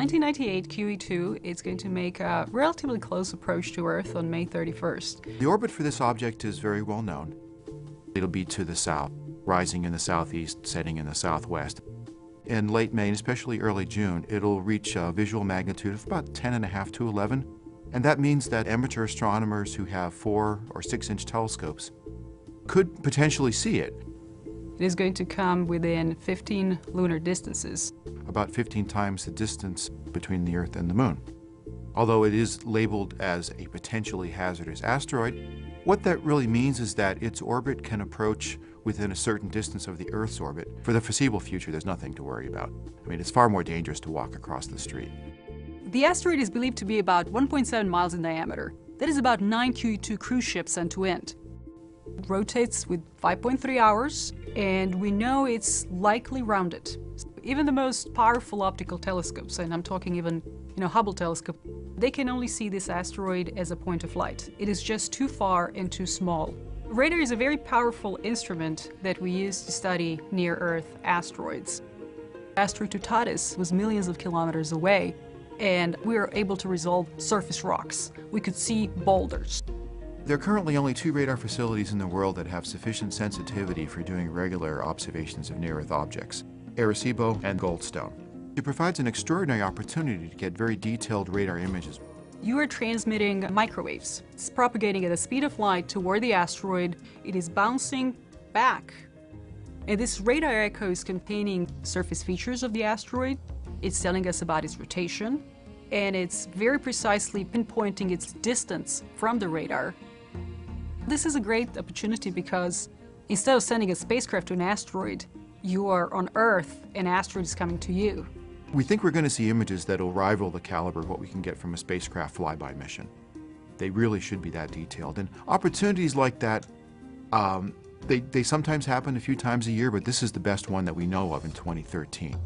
1998 QE2 is going to make a relatively close approach to Earth on May 31st. The orbit for this object is very well known. It'll be to the south, rising in the southeast, setting in the southwest. In late May, and especially early June, it'll reach a visual magnitude of about 10.5 to 11. And that means that amateur astronomers who have 4- or 6-inch telescopes could potentially see it. It is going to come within 15 lunar distances. About 15 times the distance between the Earth and the Moon. Although it is labeled as a potentially hazardous asteroid, what that really means is that its orbit can approach within a certain distance of the Earth's orbit. For the foreseeable future, there's nothing to worry about. I mean, it's far more dangerous to walk across the street. The asteroid is believed to be about 1.7 miles in diameter. That is about 9 QE2 cruise ships end to end. It rotates with 5.3 hours, and we know it's likely rounded. Even the most powerful optical telescopes, and I'm talking even, Hubble telescope, they can only see this asteroid as a point of light. It is just too far and too small. Radar is a very powerful instrument that we use to study near-Earth asteroids. Asteroid Teutatis was millions of kilometers away, and we were able to resolve surface rocks. We could see boulders. There are currently only 2 radar facilities in the world that have sufficient sensitivity for doing regular observations of near-Earth objects: Arecibo and Goldstone. It provides an extraordinary opportunity to get very detailed radar images. You are transmitting microwaves. It's propagating at the speed of light toward the asteroid. It is bouncing back. And this radar echo is containing surface features of the asteroid. It's telling us about its rotation, and it's very precisely pinpointing its distance from the radar. This is a great opportunity because instead of sending a spacecraft to an asteroid, you are on Earth, and an asteroid is coming to you. We think we're going to see images that will rival the caliber of what we can get from a spacecraft flyby mission. They really should be that detailed. And opportunities like that, they sometimes happen a few times a year, but this is the best one that we know of in 2013.